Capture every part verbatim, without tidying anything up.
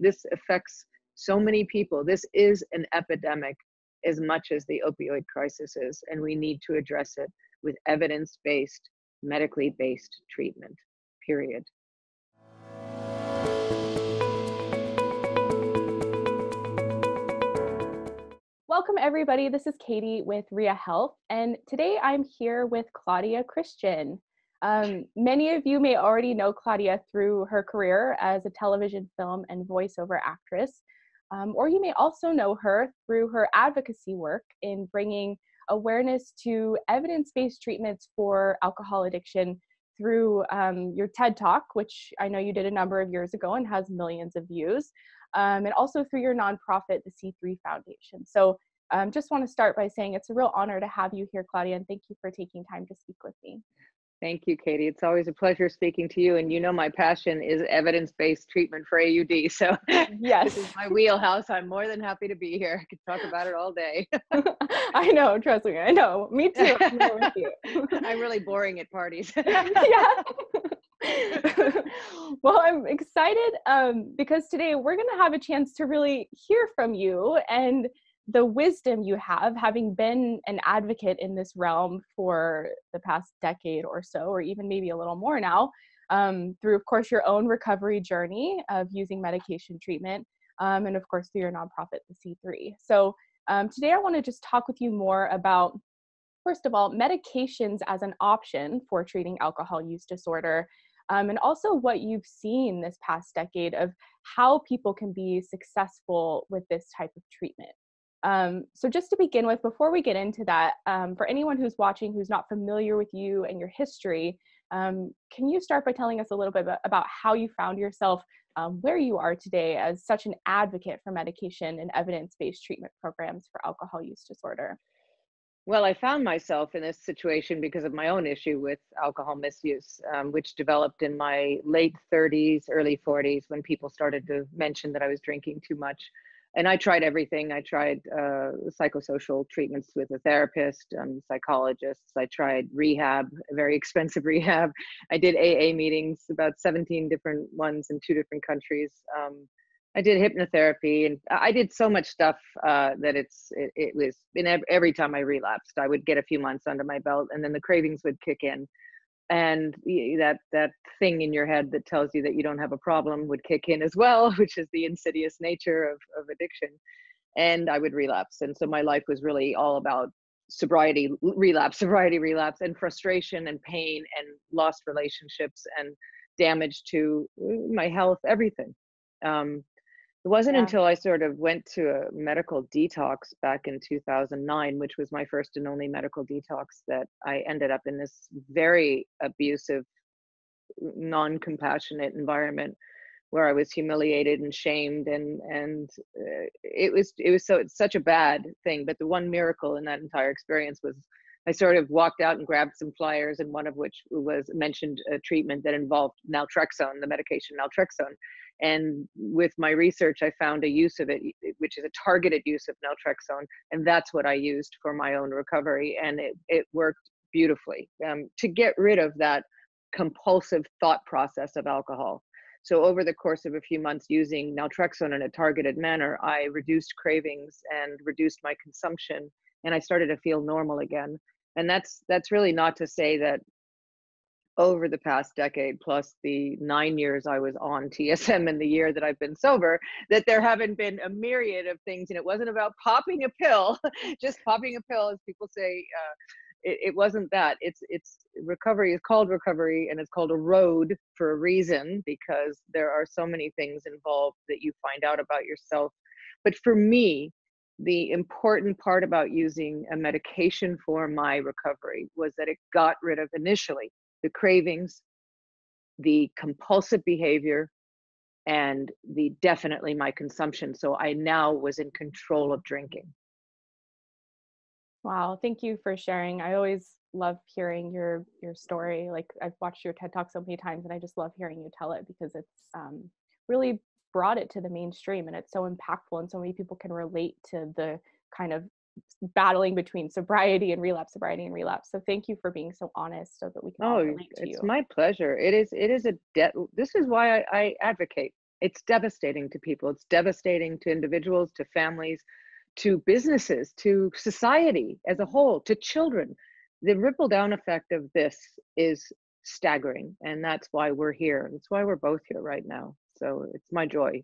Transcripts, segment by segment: This affects so many people. This is an epidemic as much as the opioid crisis is, and we need to address it with evidence-based, medically-based treatment, period. Welcome everybody, this is Katie with Ria Health, and today I'm here with Claudia Christian. Um, many of you may already know Claudia through her career as a television, film, and voiceover actress, um, or you may also know her through her advocacy work in bringing awareness to evidence-based treatments for alcohol addiction through um, your TED Talk, which I know you did a number of years ago and has millions of views, um, and also through your nonprofit, the C three Foundation. So um, just want to start by saying it's a real honor to have you here, Claudia, and thank you for taking time to speak with me. Thank you, Katie. It's always a pleasure speaking to you, and you know my passion is evidence-based treatment for A U D, so yes. This is my wheelhouse. I'm more than happy to be here. I could talk about it all day. I know, trust me, I know. Me too. I'm, with you. I'm really boring at parties. Yeah. Well, I'm excited um, because today we're going to have a chance to really hear from you and the wisdom you have, having been an advocate in this realm for the past decade or so, or even maybe a little more now, um, through, of course, your own recovery journey of using medication treatment, um, and, of course, through your nonprofit, the C three. So um, today I want to just talk with you more about, first of all, medications as an option for treating alcohol use disorder, um, and also what you've seen this past decade of how people can be successful with this type of treatment. Um, so just to begin with, before we get into that, um, for anyone who's watching who's not familiar with you and your history, um, can you start by telling us a little bit about, about how you found yourself um, where you are today as such an advocate for medication and evidence-based treatment programs for alcohol use disorder? Well, I found myself in this situation because of my own issue with alcohol misuse, um, which developed in my late thirties, early forties, when people started to mention that I was drinking too much. And I tried everything. I tried uh, psychosocial treatments with a therapist, um, psychologists. I tried rehab, very expensive rehab. I did A A meetings, about seventeen different ones in two different countries. Um, I did hypnotherapy, and I did so much stuff uh, that it's it, it was. And every time I relapsed, I would get a few months under my belt, and then the cravings would kick in, and that that thing in your head that tells you that you don't have a problem would kick in as well, which is the insidious nature of, of addiction, and I would relapse. And so my life was really all about sobriety, relapse, sobriety, relapse, and frustration and pain and lost relationships and damage to my health, everything. Um, it wasn't yeah. until I sort of went to a medical detox back in two thousand nine, which was my first and only medical detox, that I ended up in this very abusive, non-compassionate environment where I was humiliated and shamed, and and uh, it was it was so it's such a bad thing. But the one miracle in that entire experience was I sort of walked out and grabbed some flyers, and one of which was mentioned a treatment that involved naltrexone, the medication naltrexone. And with my research, I found a use of it, which is a targeted use of naltrexone, and that's what I used for my own recovery, and it, it worked beautifully um, to get rid of that compulsive thought process of alcohol. So over the course of a few months using naltrexone in a targeted manner, I reduced cravings and reduced my consumption, and I started to feel normal again. And that's that's really not to say that over the past decade, plus the nine years I was on T S M and the year that I've been sober, that there haven't been a myriad of things. And it wasn't about popping a pill, just popping a pill, as people say. Uh, it, it wasn't that. It's it's recovery is called recovery, and it's called a road for a reason, because there are so many things involved that you find out about yourself. But for me, the important part about using a medication for my recovery was that it got rid of initially the cravings, the compulsive behavior, and the definitely my consumption. So I now was in control of drinking. Wow, thank you for sharing. I always love hearing your your story. Like, I've watched your TED Talk so many times, and I just love hearing you tell it, because it's um, really brought it to the mainstream, and it's so impactful, and so many people can relate to the kind of battling between sobriety and relapse, sobriety and relapse. So thank you for being so honest so that we can oh, all relate to you. Oh, it's my pleasure. It is, it is a debt. This is why I, I advocate. It's devastating to people. It's devastating to individuals, to families, to businesses, to society as a whole, to children. The ripple down effect of this is staggering. And that's why we're here. That's why we're both here right now. So it's my joy.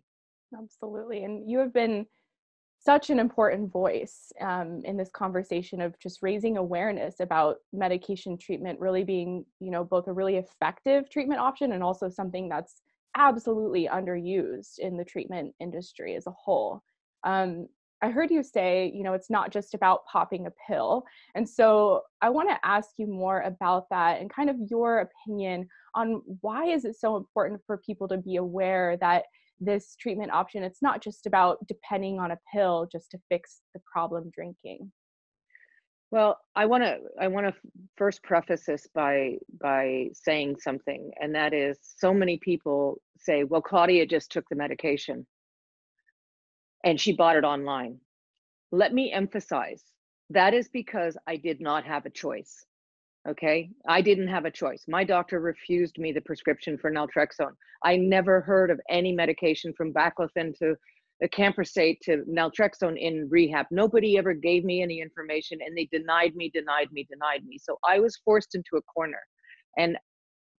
Absolutely. And you have been such an important voice um, in this conversation of just raising awareness about medication treatment really being, you know, both a really effective treatment option and also something that's absolutely underused in the treatment industry as a whole. Um, I heard you say, you know, it's not just about popping a pill. And so I want to ask you more about that and kind of your opinion on why is it so important for people to be aware that this treatment option, it's not just about depending on a pill just to fix the problem drinking. Well, I want to I want to first preface this by by saying something, and that is so many people say, well, Claudia just took the medication and she bought it online. Let me emphasize, that is because I did not have a choice. Okay, I didn't have a choice. My doctor refused me the prescription for naltrexone. I never heard of any medication from baclofen to acamprosate to naltrexone in rehab. Nobody ever gave me any information, and they denied me, denied me, denied me. So I was forced into a corner. And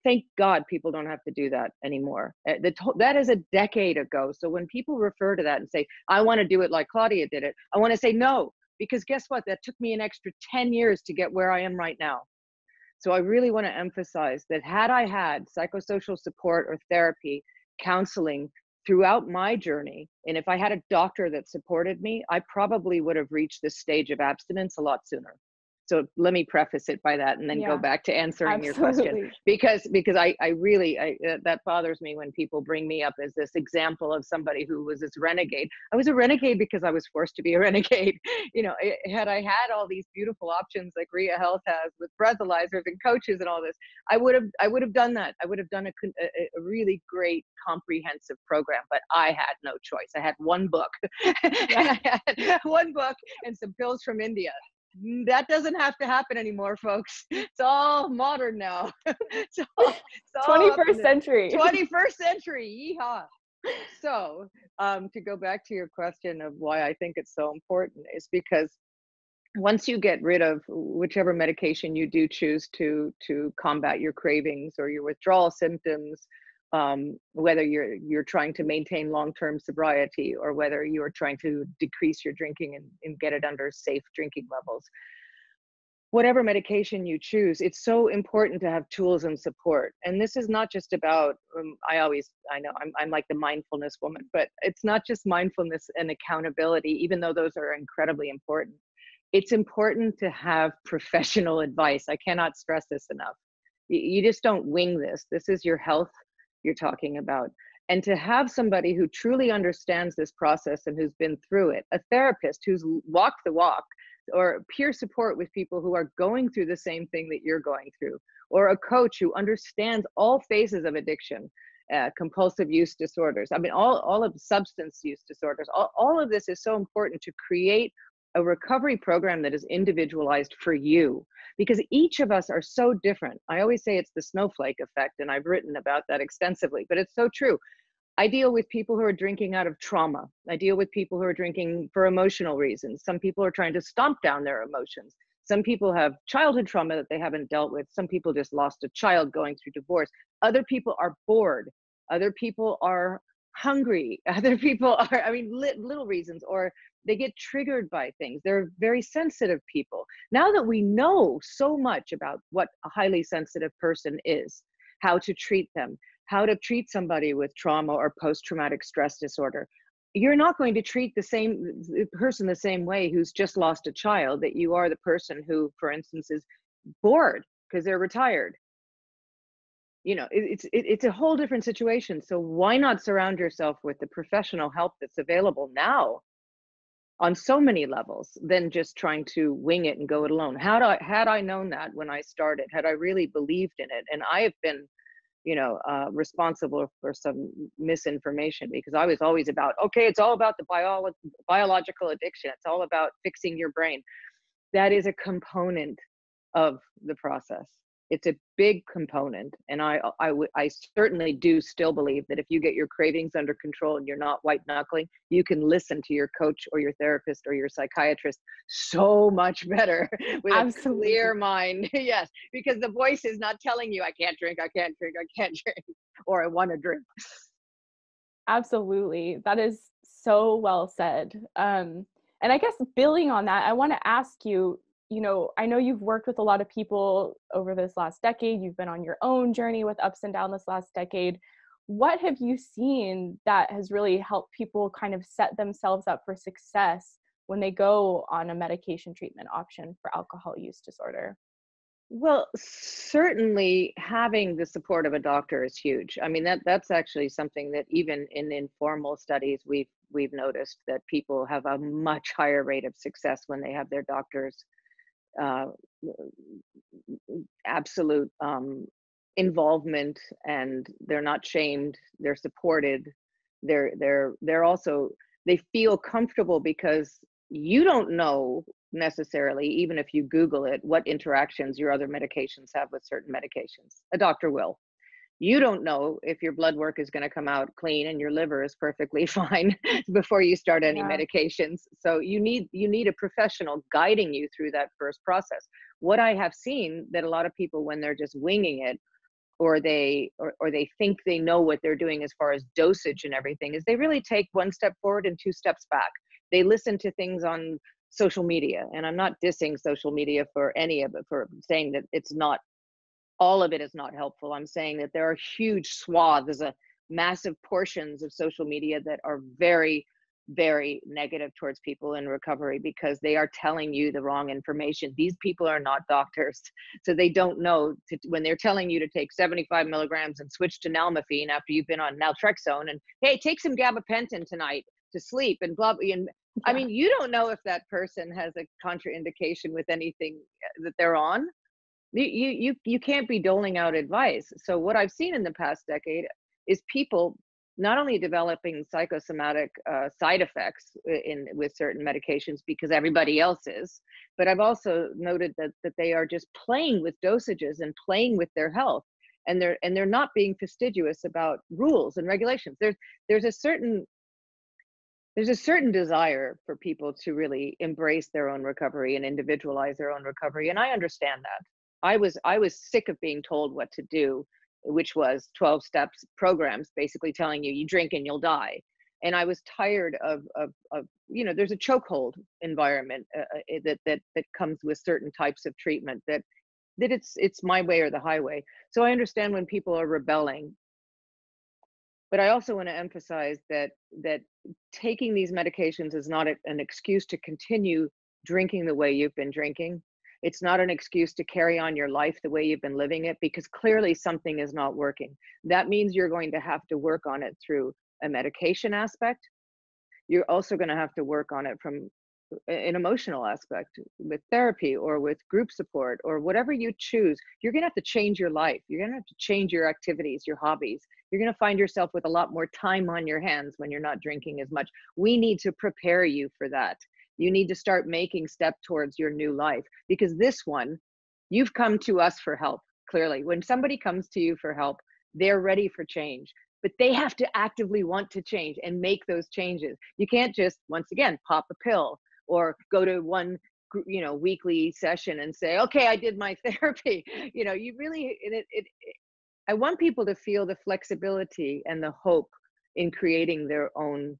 thank God people don't have to do that anymore. That is a decade ago. So when people refer to that and say, I want to do it like Claudia did it, I want to say no, because guess what? That took me an extra ten years to get where I am right now. So I really want to emphasize that had I had psychosocial support or therapy, counseling throughout my journey, and if I had a doctor that supported me, I probably would have reached this stage of abstinence a lot sooner. So let me preface it by that and then yeah, go back to answering absolutely. your question. Because because I, I really, I, uh, that bothers me when people bring me up as this example of somebody who was this renegade. I was a renegade because I was forced to be a renegade. You know, it, had I had all these beautiful options like Ria Health has with breathalyzers and coaches and all this, I would have I would have done that. I would have done a, a, a really great comprehensive program, but I had no choice. I had one book, I had one book and some pills from India. That doesn't have to happen anymore, folks. It's all modern now. It's all, it's all twenty-first century. twenty-first century, yeehaw. So um, to go back to your question of why I think it's so important is because once you get rid of whichever medication you do choose to, to combat your cravings or your withdrawal symptoms, Um, whether you're you're trying to maintain long-term sobriety or whether you're trying to decrease your drinking and, and get it under safe drinking levels. Whatever medication you choose, it's so important to have tools and support. And this is not just about, um, I always, I know I'm, I'm like the mindfulness woman, but it's not just mindfulness and accountability, even though those are incredibly important. It's important to have professional advice. I cannot stress this enough. You, you just don't wing this. This is your health you're talking about. And to have somebody who truly understands this process and who's been through it, a therapist who's walked the walk, or peer support with people who are going through the same thing that you're going through, or a coach who understands all phases of addiction, uh, compulsive use disorders, I mean, all, all of substance use disorders, all, all of this is so important to create a recovery program that is individualized for you, because each of us are so different. I always say it's the snowflake effect, and I've written about that extensively, but it's so true. I deal with people who are drinking out of trauma. I deal with people who are drinking for emotional reasons. Some people are trying to stomp down their emotions. Some people have childhood trauma that they haven't dealt with. Some people just lost a child going through divorce. Other people are bored. Other people are hungry. Other people are, I mean, li- little reasons, or they get triggered by things. They're very sensitive people. Now that we know so much about what a highly sensitive person is, how to treat them, how to treat somebody with trauma or post-traumatic stress disorder, you're not going to treat the same person the same way who's just lost a child that you are the person who, for instance, is bored because they're retired. You know, it's it's a whole different situation. So why not surround yourself with the professional help that's available now on so many levels than just trying to wing it and go it alone? Had I, had I known that when I started, had I really believed in it, and I have been, you know, uh, responsible for some misinformation because I was always about, okay, it's all about the bio- biological addiction. It's all about fixing your brain. That is a component of the process. It's a big component. And I, I, I certainly do still believe that if you get your cravings under control and you're not white knuckling, you can listen to your coach or your therapist or your psychiatrist so much better with Absolutely. A clear mind. Yes, because the voice is not telling you, I can't drink, I can't drink, I can't drink, or I want to drink. Absolutely. That is so well said. Um, and I guess building on that, I want to ask you, you know, I know you've worked with a lot of people over this last decade. You've been on your own journey with ups and downs this last decade. What have you seen that has really helped people kind of set themselves up for success when they go on a medication treatment option for alcohol use disorder? Well, certainly having the support of a doctor is huge. I mean, that that's actually something that even in informal studies, we've, we've noticed that people have a much higher rate of success when they have their doctors uh, absolute um, involvement, and they're not shamed, they're supported, they're, they're, they're also, they feel comfortable because you don't know necessarily, even if you Google it, what interactions your other medications have with certain medications. A doctor will. You don't know if your blood work is going to come out clean and your liver is perfectly fine before you start any yeah. medications. So you need you need a professional guiding you through that first process. What I have seen that a lot of people, when they're just winging it, or they or, or they think they know what they're doing as far as dosage and everything, is they really take one step forward and two steps back. They listen to things on social media, and I'm not dissing social media for any of it, for saying that it's not. All of it is not helpful. I'm saying that there are huge swaths, a massive portions of social media that are very, very negative towards people in recovery because they are telling you the wrong information. These people are not doctors. So they don't know to, when they're telling you to take seventy-five milligrams and switch to nalmefene after you've been on naltrexone and, hey, take some gabapentin tonight to sleep and blah, blah, and yeah. I mean, you don't know if that person has a contraindication with anything that they're on. You, you, you can't be doling out advice. So what I've seen in the past decade is people not only developing psychosomatic uh, side effects in, with certain medications because everybody else is, but I've also noted that, that they are just playing with dosages and playing with their health. And they're, and they're not being fastidious about rules and regulations. There's, there's a certain There's a certain desire for people to really embrace their own recovery and individualize their own recovery. And I understand that. I was I was sick of being told what to do, which was twelve steps programs, basically telling you, you drink and you'll die. And I was tired of, of, of you know, there's a chokehold environment uh, that, that, that comes with certain types of treatment that, that it's, it's my way or the highway. So I understand when people are rebelling. But I also want to emphasize that that taking these medications is not a, an excuse to continue drinking the way you've been drinking. It's not an excuse to carry on your life the way you've been living it, because clearly something is not working. That means you're going to have to work on it through a medication aspect. You're also going to have to work on it from an emotional aspect with therapy or with group support or whatever you choose. You're going to have to change your life. You're going to have to change your activities, your hobbies. You're going to find yourself with a lot more time on your hands when you're not drinking as much. We need to prepare you for that. You need to start making steps towards your new life, because this one, you've come to us for help. Clearly, when somebody comes to you for help, they're ready for change. But they have to actively want to change and make those changes. You can't just, once again, pop a pill or go to one, you know, weekly session and say, okay, I did my therapy. You know, you really, it, it, it, I want people to feel the flexibility and the hope in creating their own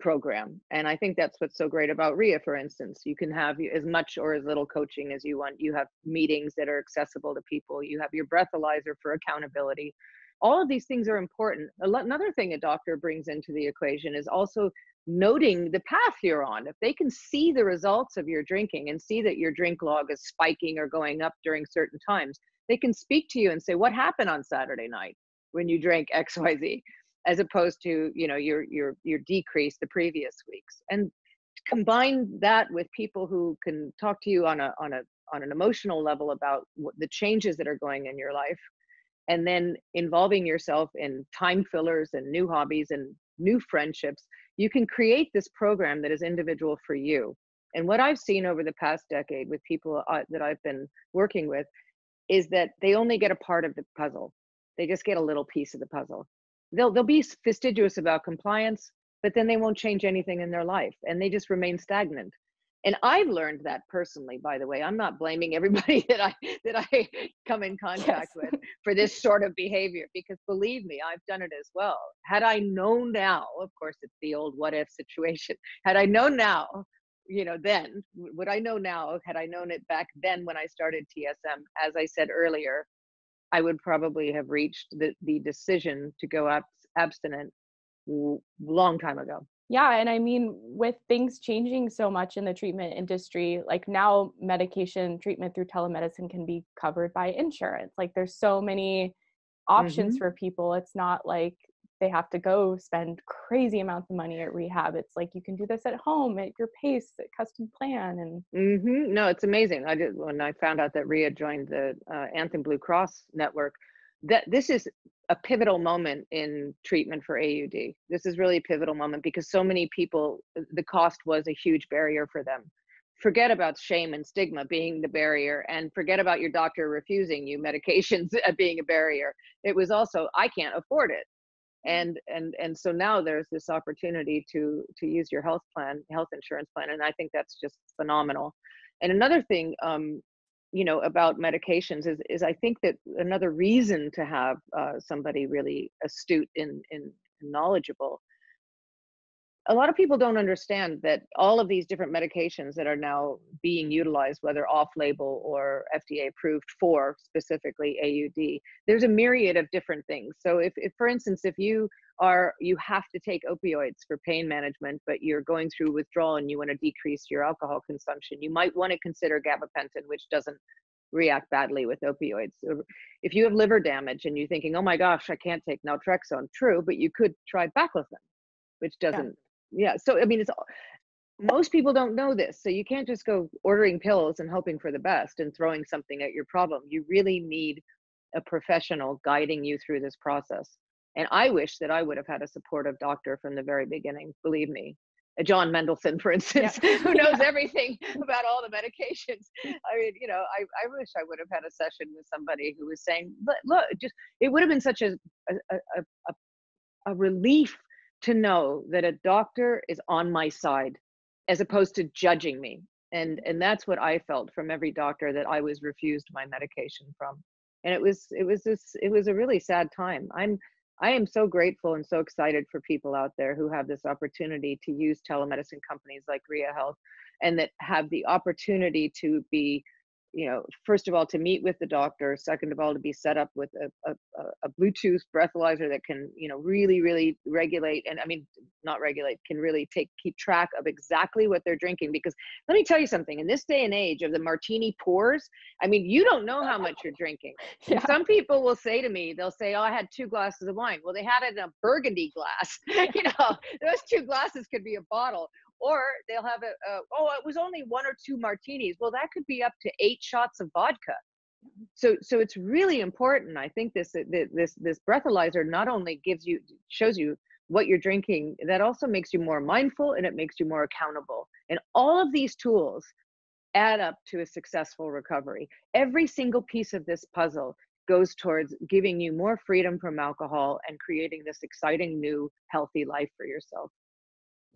program. And I think that's what's so great about Ria, for instance. You can have as much or as little coaching as you want. You have meetings that are accessible to people. You have your breathalyzer for accountability. All of these things are important. Another thing a doctor brings into the equation is also noting the path you're on. If they can see the results of your drinking and see that your drink log is spiking or going up during certain times, they can speak to you and say, what happened on Saturday night when you drank X Y Z, as opposed to, you know, your your your decrease the previous weeks. And combine that with people who can talk to you on a on a on an emotional level about the changes that are going in your life, and then involving yourself in time fillers and new hobbies and new friendships. You can create this program that is individual for you. And what I've seen over the past decade with people uh, that I've been working with is that they only get a part of the puzzle. They just get a little piece of the puzzle. They'll, they'll be fastidious about compliance, but then they won't change anything in their life and they just remain stagnant. And I've learned that personally, by the way. I'm not blaming everybody that I, that I come in contact yes. with for this sort of behavior, because believe me, I've done it as well. Had I known now, of course, it's the old what if situation. Had I known now, you know, then, would I know now, had I known it back then when I started T S M, as I said earlier, I would probably have reached the, the decision to go ab- abstinent long time ago. Yeah. And I mean, with things changing so much in the treatment industry, like now medication treatment through telemedicine can be covered by insurance. Like there's so many options mm-hmm. for people. It's not like they have to go spend crazy amounts of money at rehab. It's like, you can do this at home, at your pace, at custom plan. And mm-hmm. no, it's amazing. I did, when I found out that Ria joined the uh, Anthem Blue Cross network, that this is a pivotal moment in treatment for A U D. This is really a pivotal moment because so many people, the cost was a huge barrier for them. Forget about shame and stigma being the barrier, and forget about your doctor refusing you medications being a barrier. It was also, I can't afford it. And, and, and so now there's this opportunity to, to use your health plan, health insurance plan. And I think that's just phenomenal. And another thing, um, you know, about medications is, is I think that another reason to have uh, somebody really astute and, and knowledgeable. A lot of people don't understand that all of these different medications that are now being utilized, whether off-label or F D A approved for specifically A U D, there's a myriad of different things. So if, if for instance, if you are, you have to take opioids for pain management, but you're going through withdrawal and you want to decrease your alcohol consumption, you might want to consider gabapentin, which doesn't react badly with opioids. If you have liver damage and you're thinking, oh my gosh, I can't take naltrexone, true, but you could try baclofen, which doesn't. Yeah. Yeah. So, I mean, it's most people don't know this. So you can't just go ordering pills and hoping for the best and throwing something at your problem. You really need a professional guiding you through this process. And I wish that I would have had a supportive doctor from the very beginning, believe me. John Mendelssohn, for instance, yeah. who knows yeah. everything about all the medications. I mean, you know, I, I wish I would have had a session with somebody who was saying, look, look just it would have been such a a a, a relief to know that a doctor is on my side as opposed to judging me. And and that's what I felt from every doctor that I was refused my medication from. And it was it was this it was a really sad time. I'm I am so grateful and so excited for people out there who have this opportunity to use telemedicine companies like Ria Health, and that have the opportunity to be, you know, first of all, to meet with the doctor, second of all, to be set up with a, a, a Bluetooth breathalyzer that can, you know, really, really regulate. And I mean, not regulate, can really take, keep track of exactly what they're drinking. Because let me tell you something, in this day and age of the martini pours, I mean, you don't know how much you're drinking. Yeah. Some people will say to me, they'll say, oh, I had two glasses of wine. Well, they had it in a burgundy glass. You know, those two glasses could be a bottle. Or they'll have a, a, oh, it was only one or two martinis. Well, that could be up to eight shots of vodka. So, so it's really important. I think this, this, this breathalyzer not only gives you, shows you what you're drinking, that also makes you more mindful and it makes you more accountable. And all of these tools add up to a successful recovery. Every single piece of this puzzle goes towards giving you more freedom from alcohol and creating this exciting new healthy life for yourself.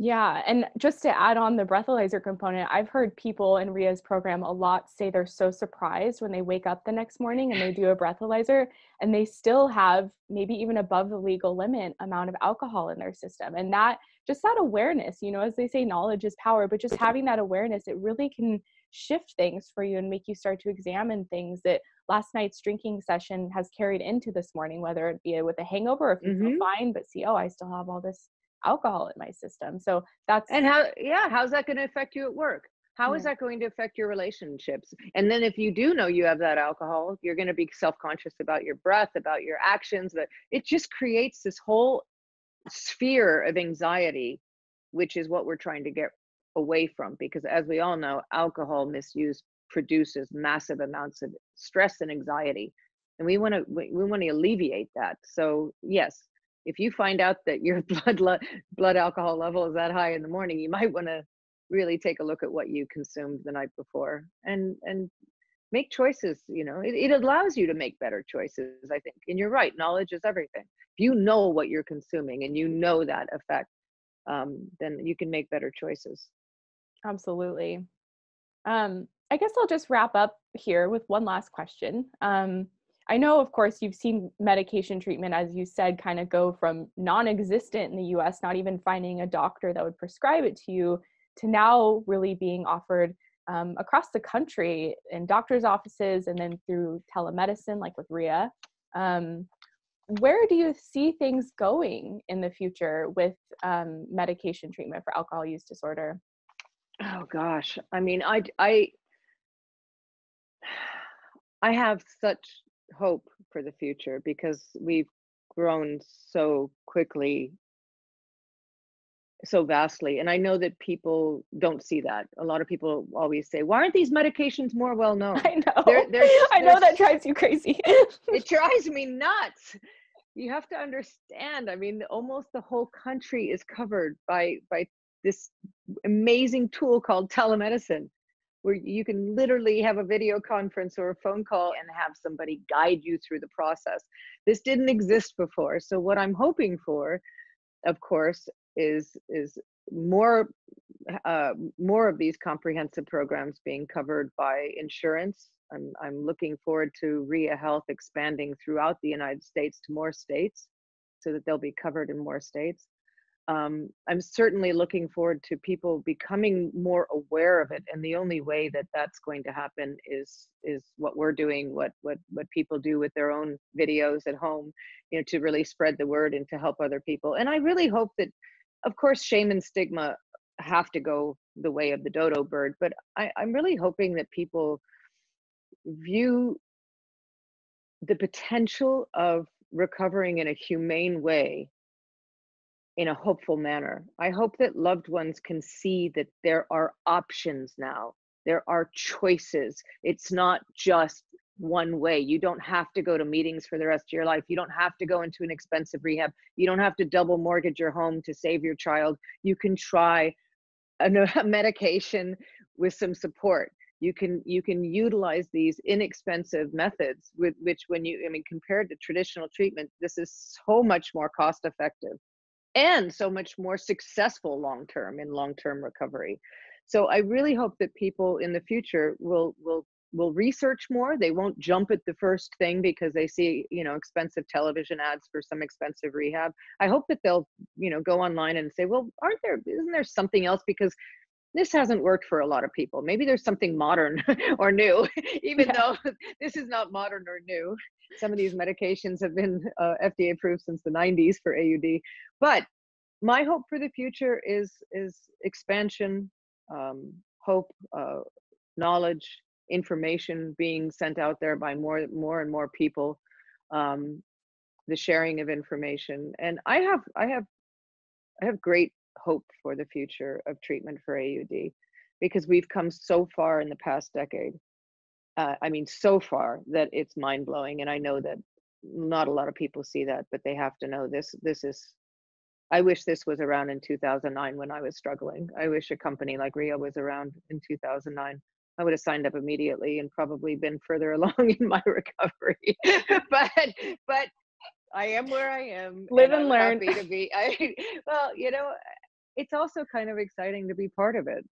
Yeah. And just to add on the breathalyzer component, I've heard people in Ria's program a lot say they're so surprised when they wake up the next morning and they do a breathalyzer and they still have maybe even above the legal limit amount of alcohol in their system. And that, just that awareness, you know, as they say, knowledge is power, but just having that awareness, it really can shift things for you and make you start to examine things that last night's drinking session has carried into this morning, whether it be with a hangover, if you mm-hmm. feel fine, but see, oh, I still have all this alcohol in my system. So that's and how yeah how's that going to affect you at work? How yeah. is that going to affect your relationships? And then if you do know you have that alcohol, you're going to be self-conscious about your breath, about your actions. But it just creates this whole sphere of anxiety, which is what we're trying to get away from, because as we all know, alcohol misuse produces massive amounts of stress and anxiety, and we want to we want to alleviate that. So yes, if you find out that your blood le- blood alcohol level is that high in the morning, you might want to really take a look at what you consumed the night before. And and make choices. You know, it, it allows you to make better choices, I think. And you're right, knowledge is everything. If you know what you're consuming and you know that effect, um, then you can make better choices. Absolutely. Um, I guess I'll just wrap up here with one last question. Um, I know, of course, you've seen medication treatment, as you said, kind of go from non-existent in the U S, not even finding a doctor that would prescribe it to you, to now really being offered um, across the country in doctors' offices and then through telemedicine, like with Ria. Um, where do you see things going in the future with um, medication treatment for alcohol use disorder? Oh, gosh. I mean, I, I, I have such hope for the future because we've grown so quickly, so vastly. And I know that people don't see that. A lot of people always say, why aren't these medications more well known? I know. They're, they're, I know that drives you crazy. It drives me nuts. You have to understand. I mean, almost the whole country is covered by, by this amazing tool called telemedicine, where you can literally have a video conference or a phone call and have somebody guide you through the process. This didn't exist before. So what I'm hoping for, of course, is is more uh, more of these comprehensive programs being covered by insurance. I'm, I'm looking forward to Ria Health expanding throughout the United States to more states so that they'll be covered in more states. Um, I'm certainly looking forward to people becoming more aware of it. And the only way that that's going to happen is, is what we're doing, what, what, what people do with their own videos at home, you know, to really spread the word and to help other people. And I really hope that, of course, shame and stigma have to go the way of the dodo bird, but I, I'm really hoping that people view the potential of recovering in a humane way, in a hopeful manner. I hope that loved ones can see that there are options now. There are choices. It's not just one way. You don't have to go to meetings for the rest of your life. You don't have to go into an expensive rehab. You don't have to double mortgage your home to save your child. You can try a medication with some support. You can you can utilize these inexpensive methods with which when you, I mean, compared to traditional treatment, this is so much more cost effective. And so much more successful long-term in long-term recovery. So I really hope that people in the future will will will research more. They won't jump at the first thing because they see, you know, expensive television ads for some expensive rehab. I hope that they'll, you know, go online and say, well, aren't there, isn't there something else? Because this hasn't worked for a lot of people. Maybe there's something modern or new, even yeah. though this is not modern or new. Some of these medications have been uh, F D A approved since the nineties for A U D. But my hope for the future is, is expansion, um, hope, uh, knowledge, information being sent out there by more, more and more people, um, the sharing of information. And I have, I have, I have great hope for the future of treatment for A U D, because we've come so far in the past decade. Uh, I mean, so far that it's mind-blowing. And I know that not a lot of people see that, but they have to know this. This is, I wish this was around in two thousand nine when I was struggling. I wish a company like Ria was around in two thousand nine. I would have signed up immediately and probably been further along in my recovery. but, but I am where I am. Live and, and learn. Happy to be. I, well, you know, it's also kind of exciting to be part of it.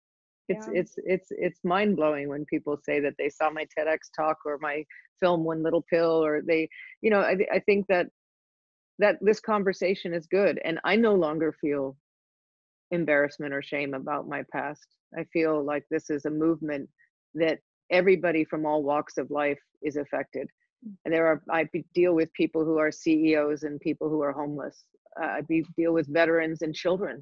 It's, yeah. it's, it's, it's mind blowing when people say that they saw my TEDx talk or my film, One Little Pill, or they, you know, I, I think that, that this conversation is good. And I no longer feel embarrassment or shame about my past. I feel like this is a movement that everybody from all walks of life is affected. And there are, I deal with people who are C E Os and people who are homeless. Uh, I deal with veterans and children.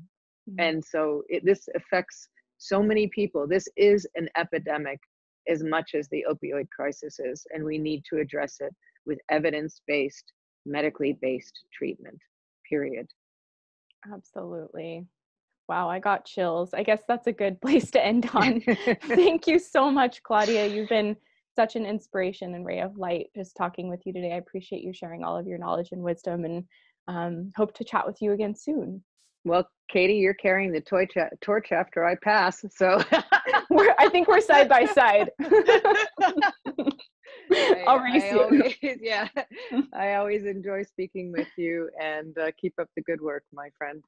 Mm-hmm. And so it, this affects so many people. This is an epidemic as much as the opioid crisis is, and we need to address it with evidence-based, medically-based treatment, period. Absolutely. Wow, I got chills. I guess that's a good place to end on. Thank you so much, Claudia. You've been such an inspiration and ray of light just talking with you today. I appreciate you sharing all of your knowledge and wisdom, and um, hope to chat with you again soon. Well, Katie, you're carrying the toy cha- torch after I pass, so. we're, I think we're side by side. I, I'll race I you. Always, yeah, I always enjoy speaking with you, and uh, keep up the good work, my friend.